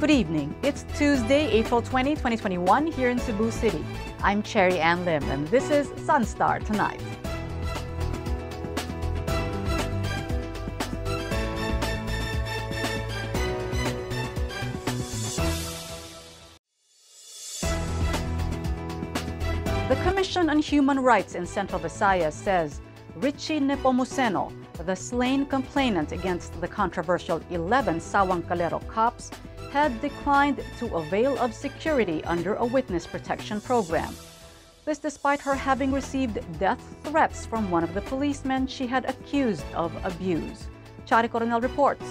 Good evening. It's Tuesday, April 20, 2021 here in Cebu City. I'm Cherry Ann Lim and this is SunStar Tonight. The Commission on Human Rights in Central Visayas says Richie Nepomuceno, the slain complainant against the controversial 11 Sawang Calero cops, had declined to avail of security under a witness protection program. This despite her having received death threats from one of the policemen she had accused of abuse. Chari Coronel reports.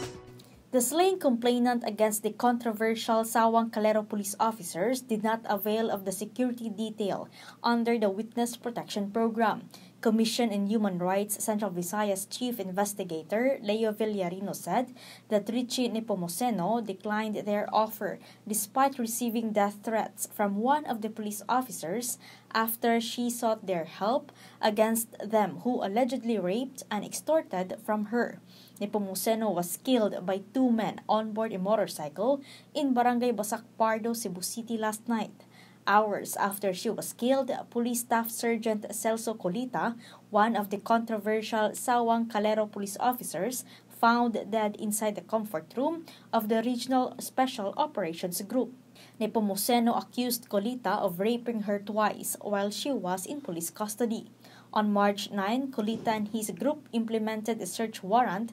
The slain complainant against the controversial Sawang Calero police officers did not avail of the security detail under the Witness Protection Program. Commission on Human Rights Central Visayas Chief Investigator Leo Villarino said that Richie Nepomuceno declined their offer despite receiving death threats from one of the police officers after she sought their help against them who allegedly raped and extorted from her. Nepomuceno was killed by two men on board a motorcycle in Barangay Basak Pardo, Cebu City last night. Hours after she was killed, Police Staff Sergeant Celso Colita, one of the controversial Sawang Calero police officers, found dead inside the comfort room of the Regional Special Operations Group. Nepomuceno accused Colita of raping her twice while she was in police custody. On March 9, Colita and his group implemented a search warrant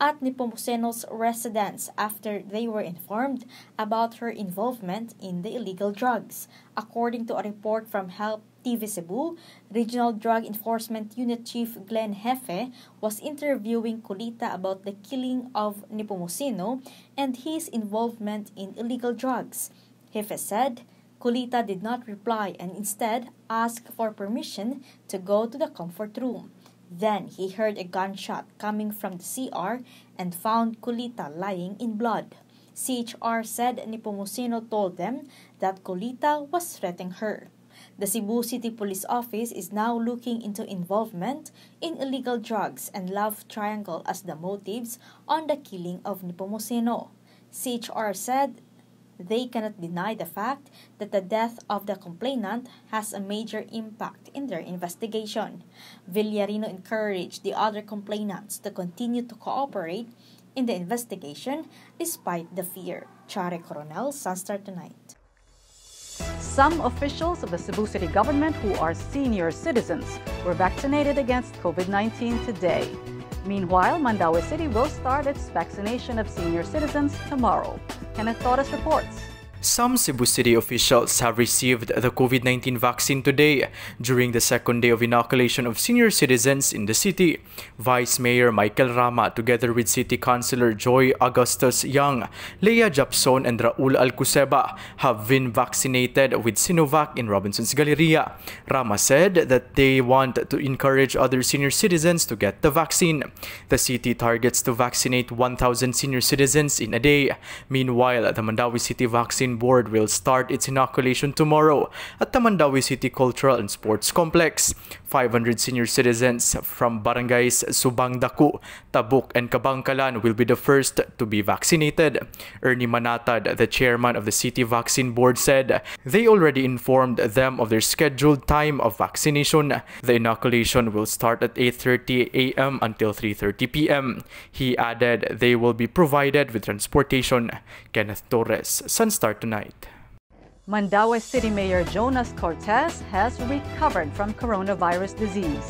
at Nepomuceno's residence after they were informed about her involvement in the illegal drugs. According to a report from Help TV Cebu, Regional Drug Enforcement Unit Chief Glenn Hefe was interviewing Colita about the killing of Nepomuceno and his involvement in illegal drugs. Hefe said Colita did not reply and instead asked for permission to go to the comfort room. Then he heard a gunshot coming from the CR and found Colita lying in blood. CHR said Nepomuceno told them that Colita was threatening her. The Cebu City Police Office is now looking into involvement in illegal drugs and love triangle as the motives on the killing of Nepomuceno. CHR said they cannot deny the fact that the death of the complainant has a major impact in their investigation. Villarino encouraged the other complainants to continue to cooperate in the investigation despite the fear. Chari Coronel, SunStar Tonight. Some officials of the Cebu City government who are senior citizens were vaccinated against COVID-19 today. Meanwhile, Mandaue City will start its vaccination of senior citizens tomorrow. Kenneth Tordas reports. Some Cebu City officials have received the COVID-19 vaccine today during the second day of inoculation of senior citizens in the city. Vice Mayor Michael Rama, together with City Councilor Joy Augustus Young, Lea Japson, and Raul Alcuseba, have been vaccinated with Sinovac in Robinson's Galleria. Rama said that they want to encourage other senior citizens to get the vaccine. The city targets to vaccinate 1,000 senior citizens in a day. Meanwhile, the Mandaue City Vaccine Board will start its inoculation tomorrow at the Mandaue City Cultural and Sports Complex. 500 senior citizens from barangays Subangdaku, Tabuk, and Kabangkalan will be the first to be vaccinated. Ernie Manatad, the chairman of the City Vaccine Board, said they already informed them of their scheduled time of vaccination. The inoculation will start at 8:30 a.m. until 3:30 p.m. He added they will be provided with transportation. Kenneth Tordas, SunStar Tonight. Mandaue City Mayor Jonas Cortes has recovered from coronavirus disease.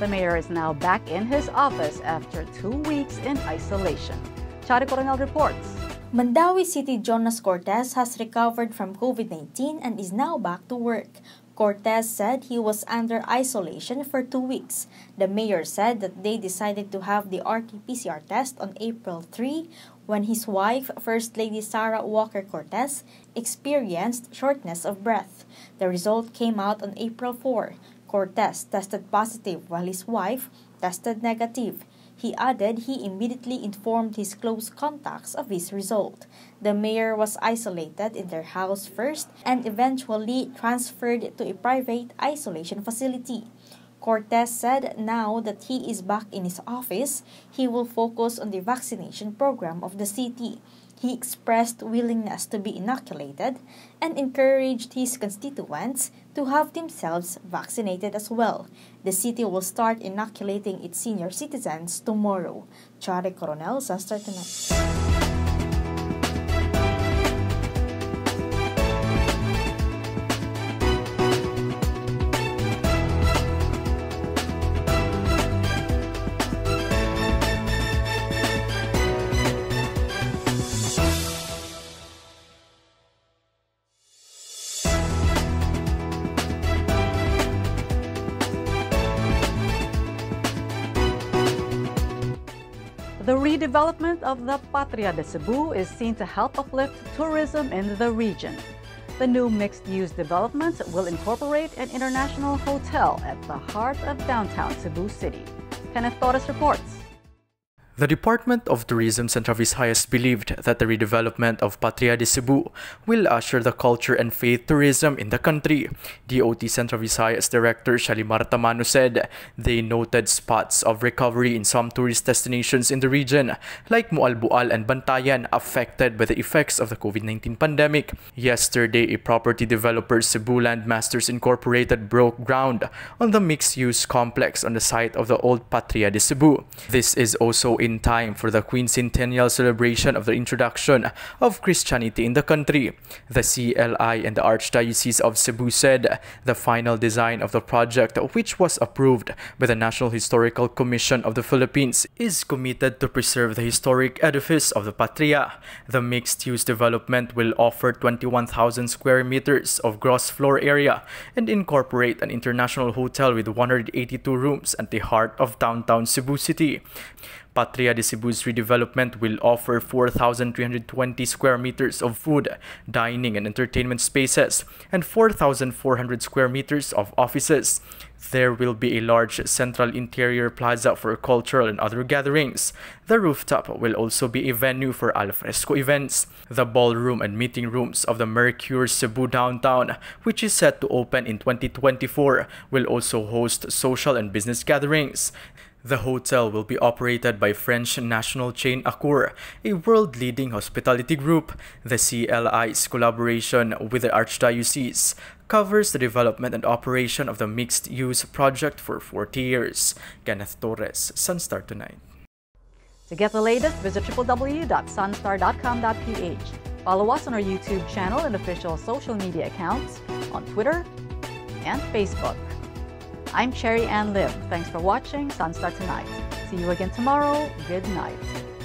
The mayor is now back in his office after 2 weeks in isolation. Chari Coronel reports. Mandaue City Jonas Cortes has recovered from COVID-19 and is now back to work. Cortes said he was under isolation for 2 weeks. The mayor said that they decided to have the RT-PCR test on April 3, when his wife, First Lady Sarah Walker Cortez, experienced shortness of breath. The result came out on April 4. Cortez tested positive while his wife tested negative. He added he immediately informed his close contacts of his result. The mayor was isolated in their house first and eventually transferred to a private isolation facility. Cortes said now that he is back in his office, he will focus on the vaccination program of the city. He expressed willingness to be inoculated and encouraged his constituents to have themselves vaccinated as well. The city will start inoculating its senior citizens tomorrow. Chari Coronel, SunStar Tonight. The redevelopment of the Patria de Cebu is seen to help uplift tourism in the region. The new mixed-use development will incorporate an international hotel at the heart of downtown Cebu City. Kenneth Tordas reports. The Department of Tourism Central Visayas believed that the redevelopment of Patria de Cebu will usher the culture and faith tourism in the country. DOT Central Visayas Director Shalimar Tamano said they noted spots of recovery in some tourist destinations in the region, like Mualbual and Bantayan, affected by the effects of the COVID-19 pandemic. Yesterday, a property developer, Cebu Landmasters Incorporated, broke ground on the mixed-use complex on the site of the old Patria de Cebu. This is also in time for the quincentennial celebration of the introduction of Christianity in the country. The CLI and the Archdiocese of Cebu said the final design of the project, which was approved by the National Historical Commission of the Philippines, is committed to preserve the historic edifice of the Patria. The mixed-use development will offer 21,000 square meters of gross floor area and incorporate an international hotel with 182 rooms at the heart of downtown Cebu City. Patria de Cebu's redevelopment will offer 4,320 square meters of food, dining, and entertainment spaces, and 4,400 square meters of offices. There will be a large central interior plaza for cultural and other gatherings. The rooftop will also be a venue for al fresco events. The ballroom and meeting rooms of the Mercure Cebu downtown, which is set to open in 2024, will also host social and business gatherings. The hotel will be operated by French national chain Accor, a world-leading hospitality group. The CLI's collaboration with the Archdiocese covers the development and operation of the mixed-use project for 40 years. Kenneth Torres, SunStar Tonight. To get the latest, visit www.sunstar.com.ph. Follow us on our YouTube channel and official social media accounts on Twitter and Facebook. I'm Cherry Ann Lim. Thanks for watching SunStar Tonight. See you again tomorrow. Good night.